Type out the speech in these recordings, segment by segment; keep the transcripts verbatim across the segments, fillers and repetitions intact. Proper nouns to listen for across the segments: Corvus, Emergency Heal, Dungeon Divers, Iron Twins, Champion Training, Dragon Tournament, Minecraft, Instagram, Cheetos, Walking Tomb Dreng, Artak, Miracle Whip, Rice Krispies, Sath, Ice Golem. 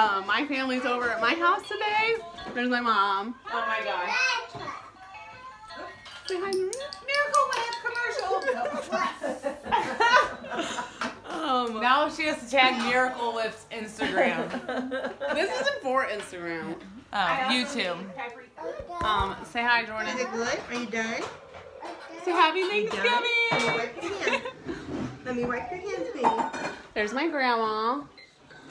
Um, my family's over at my house today. There's my mom. Oh my gosh. Say hi, Miracle Whip commercial. um, now she has to tag Miracle Whip's Instagram. This isn't for Instagram. Oh, YouTube. Um, say hi, Jordan. Is it good? Are you done? Say happy Thanksgiving. Let me wipe your hands, please. There's my grandma.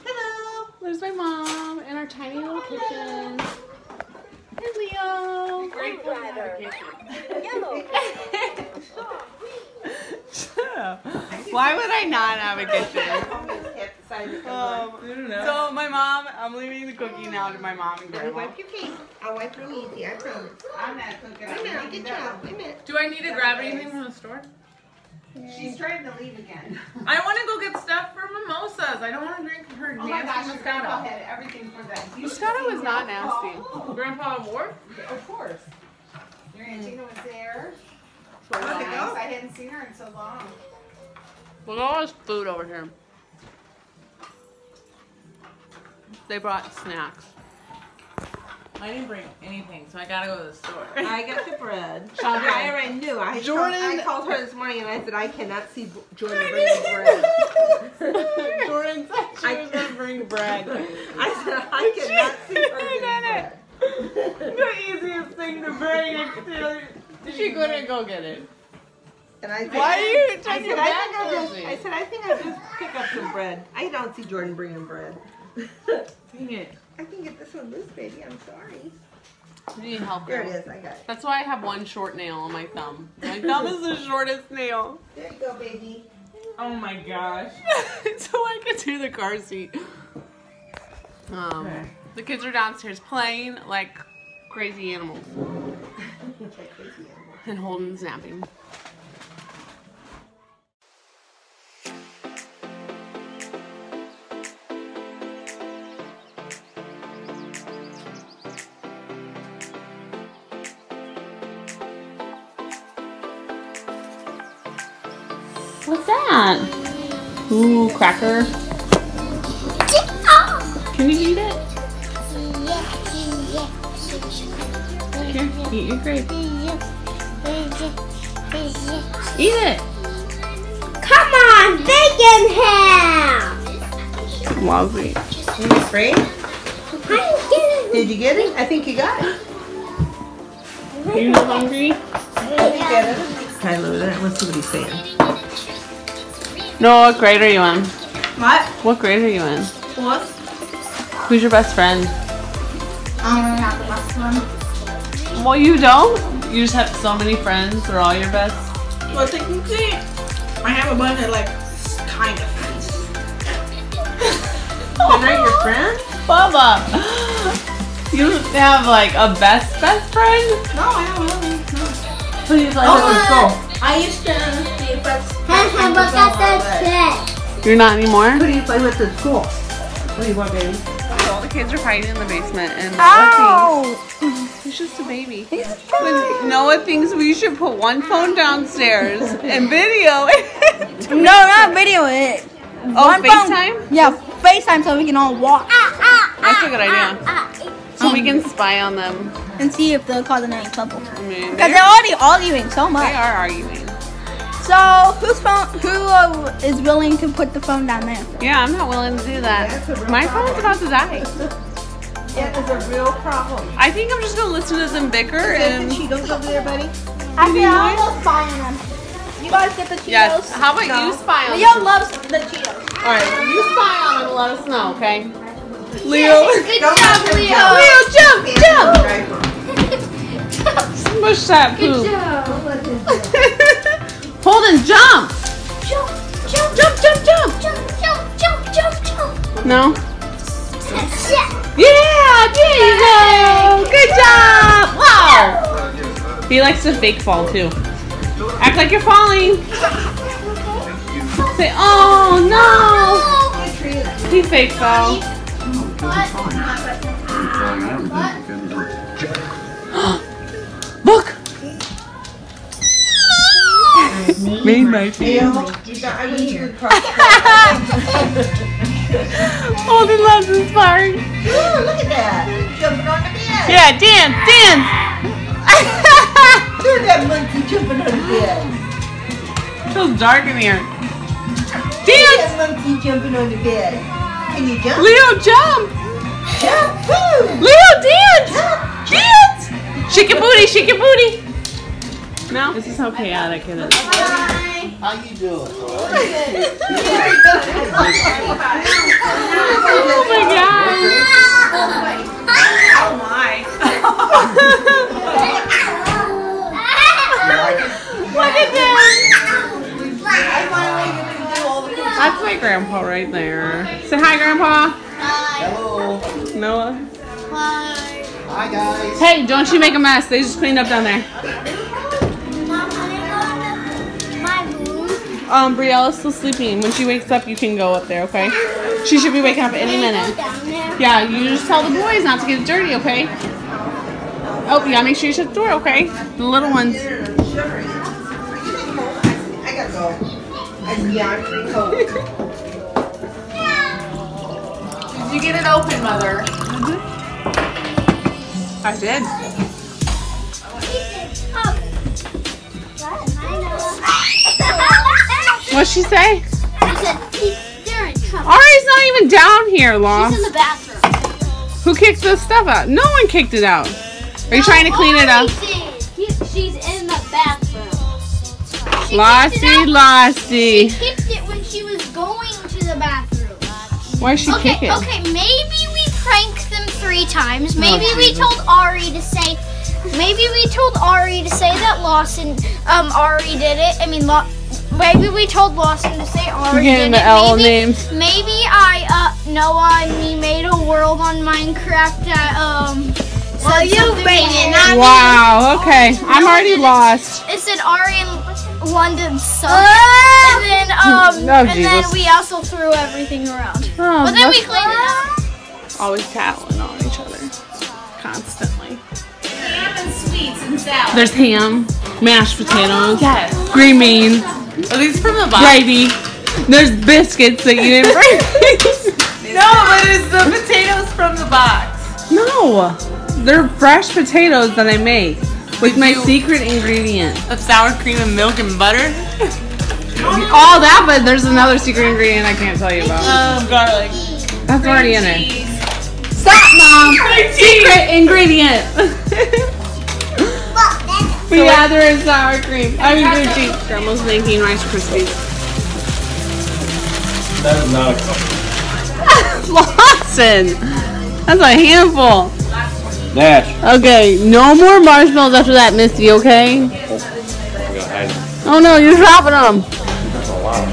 Hello. There's my mom in our tiny little kitchen. Here's Leo. Great brother. Yellow. Shut up. Why would I not have a kitchen? Um, so my mom, I'm leaving the cookie now to my mom and grandma. I'll wipe your face. I'll wipe them easy, I promise. I'm not cooking. Wait a minute, good job. Wait a minute. Do I need to grab anything from the store? She's trying to leave again. I want to go get stuff for mimosas. I don't want to drink her nasty oh my gosh, Moscato. Grandpa had everything for them. Moscato was not nasty. Oh. Grandpa wore? Yeah, of course. Your Antina was there. Well, well, nice. I hadn't seen her in so long. Look at all this food over here. They brought snacks. I didn't bring anything, so I gotta go to the store. I got the bread. I already knew. I Jordan, called, I called her this morning and I said I cannot see Jordan bringing bread. Jordan said she was gonna bring bread. I said I cannot see her bringing bread. The easiest thing to bring. Is she couldn't go get it. And I said, why are you taking that cozy? I said I think I'll just pick up some bread. I don't see Jordan bringing bread. Dang it. I can get this one loose, baby. I'm sorry. You need help, girl. There it is. I got it. That's why I have one short nail on my thumb. My thumb is the shortest nail. There you go, baby. Oh my gosh. So I could do the car seat. Um, okay. The kids are downstairs playing like crazy animals. Like crazy animals. And Holden's napping. What's that? Ooh, cracker. Can we eat it? Here, eat your grape. Eat it! Come on, they can have! Lousy. Are you afraid? Did you get it? I think you got it. Are you not hungry? I think I got it. Hi, Luda. Let's see what he's saying. No, what grade are you in? What? What grade are you in? What? Who's your best friend? I'm not the best one. Well, you don't? You just have so many friends. They're all your best? Well, technically, I have a bunch of, like, kind of friends. They're not your friend? Bubba! You have, like, a best best friend? No, I don't really. No. Please, like, oh, let's go. I used to... You're not anymore? Who do you play with at school? What do you want, baby? So all the kids are fighting in the basement and Noah thinks he's just a baby. Noah thinks we should put one phone downstairs and video it. No, not video it. Oh, one FaceTime? Phone. Yeah, FaceTime so we can all walk. Ah, ah, that's a good idea. Ah, ah. So we can spy on them. And see if they'll cause a nice couple. Because I mean, they're, they're already arguing so much. They are arguing. So, whose phone, who uh, is willing to put the phone down there? Yeah, I'm not willing to do that. Yeah, my problem. Phone's about to die. Yeah, it's a real problem. I think I'm just going to listen to them bicker. Okay, and the Cheetos over there, buddy. I feel almost spying them. You guys get the Cheetos? Yes. How about no. you spy on Leo them? Leo loves the Cheetos. Alright, you spy on them and let us know, okay? Leo. Good job, Leo. Leo, jump, jump. Smush that poop. Good job. Holden, jump! Jump, jump, jump, jump, jump, jump, jump, jump, jump, jump. No? Yeah! Yeah! There you go! Good job! Wow! He likes to fake fall too. Act like you're falling. Say, oh no! He fake fell. Look! Made my feelings. I went to the cross. Holden loves this part. Ooh, look at that. Jumping on the bed. Yeah, dance, dance. Look at that monkey jumping on the bed. It feels dark in here. Dance. Look at that monkey jumping on the bed. Can you jump? Leo, jump. Jump, too. Leo, dance. Jump. Dance. Shake your booty, shake your booty. No? This is how chaotic it is. Hi. How you doing? Oh my god. Oh my. Look at this. That's my grandpa right there. Say hi, Grandpa. Hi. Hello. Noah. Hi. Hi, guys. Hey, don't you make a mess. They just cleaned up down there. Um, Briella's still sleeping. When she wakes up, you can go up there, okay? She should be waking up any minute. Yeah, you just tell the boys not to get dirty, okay? Oh, yeah, make sure you shut the door, okay? The little ones. I gotta go. Yeah, I'm pretty cold. Did you get it open, Mother? Mm-hmm. I did. What'd she say? She said, they're in trouble. Ari's not even down here, Lon. She's in the bathroom. Who kicked this stuff out? No one kicked it out. Are no, you trying to clean Ari it up? He, she's in the bathroom. Lossie, Lossie. She kicked it when she was going to the bathroom. Why is she okay, kicking? Okay, maybe we pranked them three times. Maybe oh, we told Ari to say... Maybe we told Ari to say that Lawson... Um, Ari did it. I mean, Lawson... Maybe we told Lawson to say Ari did the L maybe, names. Maybe I, uh, Noah and me made a world on Minecraft that, um... Well, you made it, not me. Wow, okay. I'm already lost. It said Ari in London sucked. Oh! And then, um, no, and Jesus. Then we also threw everything around. Oh, but then we cleaned it up. Always tattling on each other. Constantly. Ham and sweets and salad. There's ham, mashed potatoes, yes. green beans. Are these from the box? Gravy. There's biscuits that you didn't bring. No, but it's the potatoes from the box. No. They're fresh potatoes that I make with my secret ingredient. Of sour cream and milk and butter? All that, but there's another secret ingredient I can't tell you about. Um, garlic. That's cream already in cheese. It. Stop, Mom! Cream secret cheese. Ingredient. We so gather in sour cream. I mean blue cheese. Grandma's making Rice Krispies. That is not a couple. Lawson! That's a handful. Dash. Okay, no more marshmallows after that, Misty, okay? Oh no, you're dropping them. That's a lot of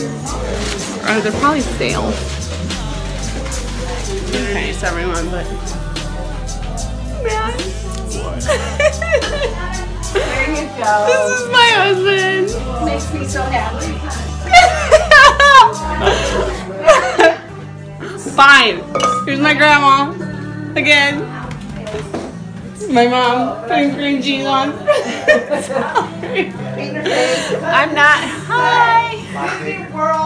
them. Or they're probably stale. Okay, it's everyone, but... What? There you go. This is my husband. Makes me so happy. Fine. Here's my grandma. Again. My mom putting green jeans on. I'm not. Hi.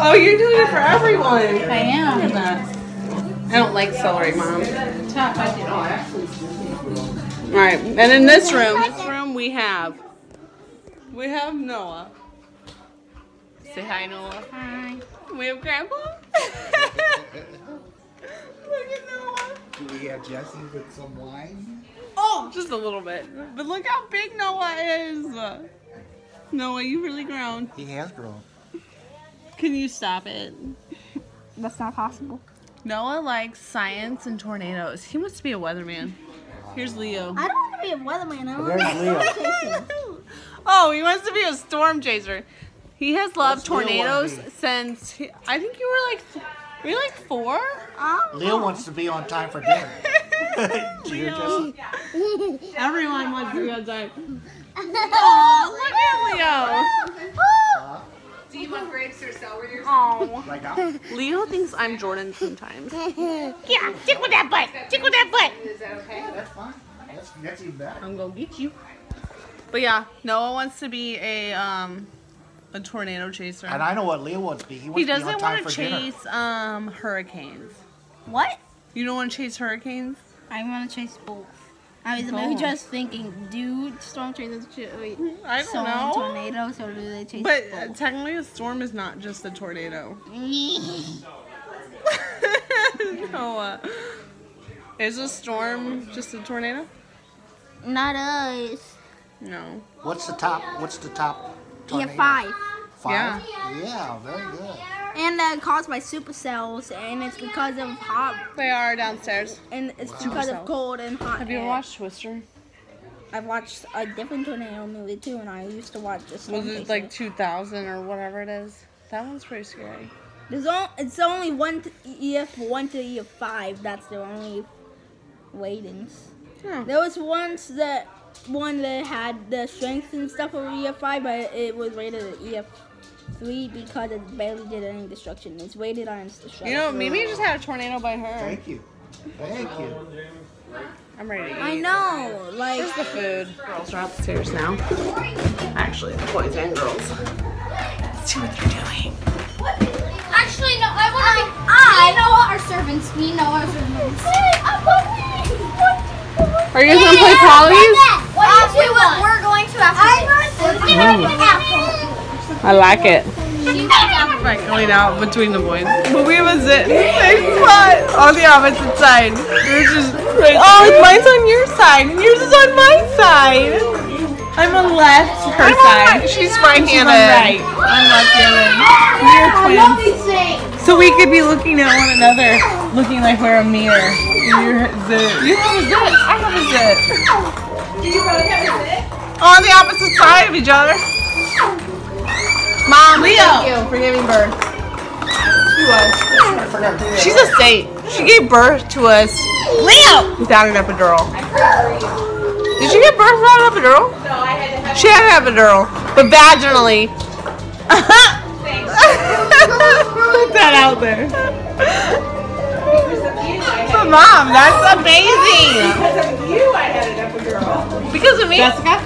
Oh, you're doing it for everyone. I am. I don't like celery, Mom. All right, and in this room, this room we have, we have Noah. Say hi, Noah. Hi. We have Grandpa. Look at Noah. Do we have Jesse with some wine? Oh, just a little bit. But look how big Noah is. Noah, you really grown. He has grown. Can you stop it? That's not possible. Noah likes science and tornadoes. He wants to be a weatherman. Here's Leo. I don't want to be a weatherman. I want to be a storm chaser. Oh, he wants to be a storm chaser. He has loved tornadoes since he, I think you were like, were you like four? Oh. Leo wants to be on time for dinner. Leo. Everyone wants to be on time. Oh, look at Leo. Do you want grapes or celery or something? Oh. Leo thinks I'm Jordan sometimes. Yeah, tickle that butt. Tickle that butt. Is that okay? Yeah, that's fine. That's, that's even better. I'm going to get you. But yeah, Noah wants to be a um, a tornado chaser. And I know what Leo wants to be. He, wants he doesn't to be on time want to for chase dinner. um hurricanes. What? You don't want to chase hurricanes? I want to chase both. I was oh. just thinking, do storm chasers wait, I don't know. tornadoes or do they chase But both? Technically a storm is not just a tornado. no, uh, is a storm just a tornado? Not us. No. What's the top? What's the top? Tornado? Yeah, five. Five. Yeah. yeah, very good. And uh, caused by supercells, and it's because of hot. They are downstairs. And it's wow. because of cold and hot. Have air. you watched Twister? I've watched a different tornado movie too, and I used to watch this one. Was it like two thousand or whatever it is? That one's pretty scary. There's all, it's only one to E F one to E F five. That's the only ratings. Hmm. There was once that one that had the strength and stuff of E F five, but it was rated at E F three because it barely did any destruction. It's rated on its destruction. You know, maybe you just had a tornado by her. Thank you. Thank you. I'm ready to eat. I know. Like, here's the food. Girls are upstairs now. Actually, the boys and girls. Let's see what they're doing. Actually, no, I want to um, I know our servants. We know our servants. Are you guys going to play Polly's? What do you want? We're going to after. I like it. It's like going out between the boys. But we was in the same spot on the opposite side. We're just like, oh, mine's on your side and yours is on my side. I'm on left, her I'm side. Right. She's right-handed. Right. I'm left-handed. We're twins. So we could be looking at one another, looking like we're a mirror. You're a zit. You have a zit. I have a zit. Do you both have a zit? On the opposite side of each other. Mom, Leo. Thank you for giving birth. She was. She's a saint. She gave birth to us. Leo. Without an epidural. Did she get birth without an epidural? No, I had to have She had an epidural, but vaginally. Put that out there. But Mom, that's amazing. Because of you, I had an epidural. Because of me? Jessica?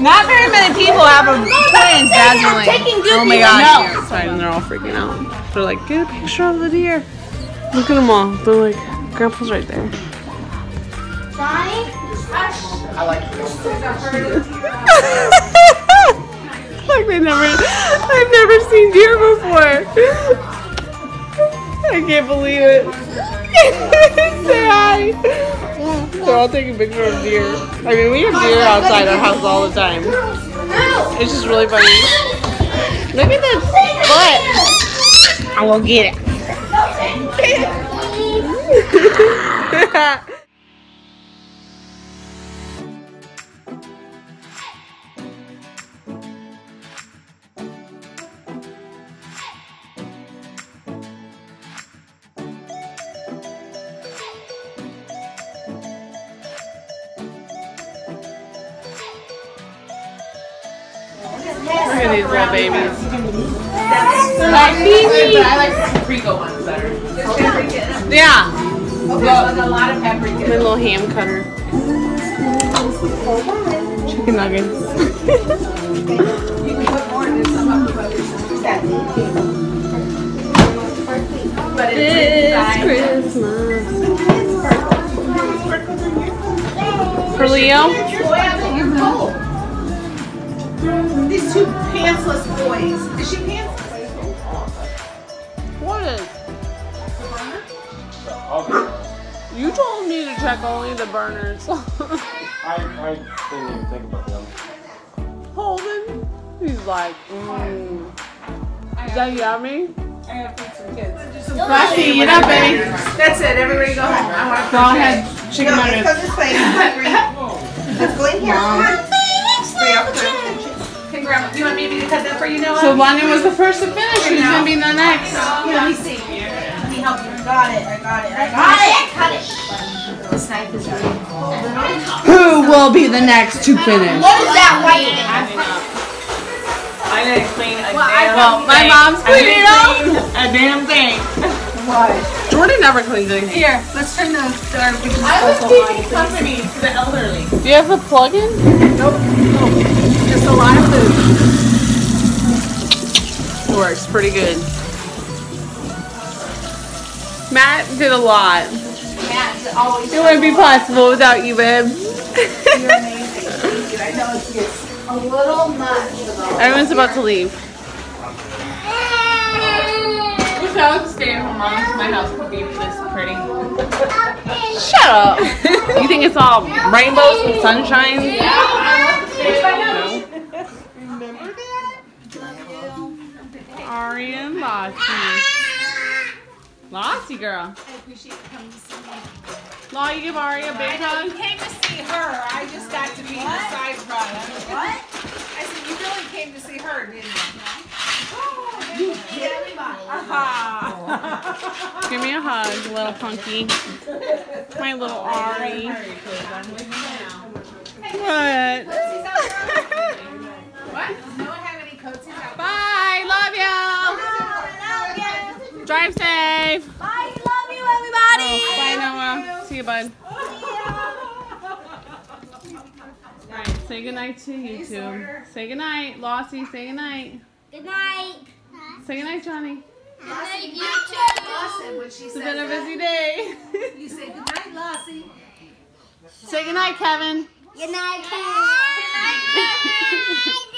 Not very many people have a twins vaginally. Oh my God. No. And they're all freaking out. They're like, get a picture of the deer. Look at them all. They're like, Grandpa's right there. Bye. I like it. Like they never, I've never seen deer before. I can't believe it. Say hi. They're all taking pictures of deer. I mean, we have deer outside our house all the time. It's just really funny. Look at this butt. I won't get it. Look at these little babies. They're like babies. I like the paprika ones better. There's paprika. Yeah. Okay. There's a lot of paprika. The little ham cutter. Chicken nuggets. You can put more in some of them. But it's Christmas. For Leo? These two pantsless boys. Is she pantsless? What is? The you told me to check only the burners. I, I didn't even think about them. Holden, he's like, mmm. Is that yummy? I have to feed some kids. Frosty, eat up, baby. That's it. Everybody go home. I want to go ahead. Chicken nuggets. Let's go in here. Mom. Stay Grandma, you want me to cut that for you now? So London was the first to finish. She's going to be the next. Yeah. Let me see. Let me help you. I got it. I got it. I got it. I cut it. This knife is really cold. Who will be the next to finish? What is that white? I didn't clean a well, damn well, thing. My mom's cleaning it up. A damn thing. Why? Jordan never cleans anything. Here, let's turn those. I was keeping company to the elderly. Do you have a plug-in? Nope. Nope. Just a lot of food. pretty good. Matt did a lot. Matt's always it wouldn't be possible without you, babe. You're amazing. Thank you. I know it gets a little much. Everyone's about to leave. I wish I was a stay-at-home mom. My house would be this pretty. Shut up. You think it's all rainbows and sunshine? No. Remember that? Ari and Lottie. Lottie girl. I appreciate you coming to see me. Law, you give Ari a big hug? I came to see her. I just got to be her side product. What? I said, you really came to see her, didn't you? Oh, you hit everybody. Uh-huh. Give me a hug, little punky. My little Ari. What? What? Does no one have any coats out? Bye. Love you. Drive safe. Bye. Love you, everybody. Oh, bye, Noah. You. See you, bud. All right. Say goodnight to you two. Say goodnight. Lossie, say goodnight. Good night. Say goodnight, Johnny. Good night, you too. Lossie, it's been a busy day. You say goodnight, Lossie. Say goodnight, Kevin. Good night, Kevin. Good night, Kevin.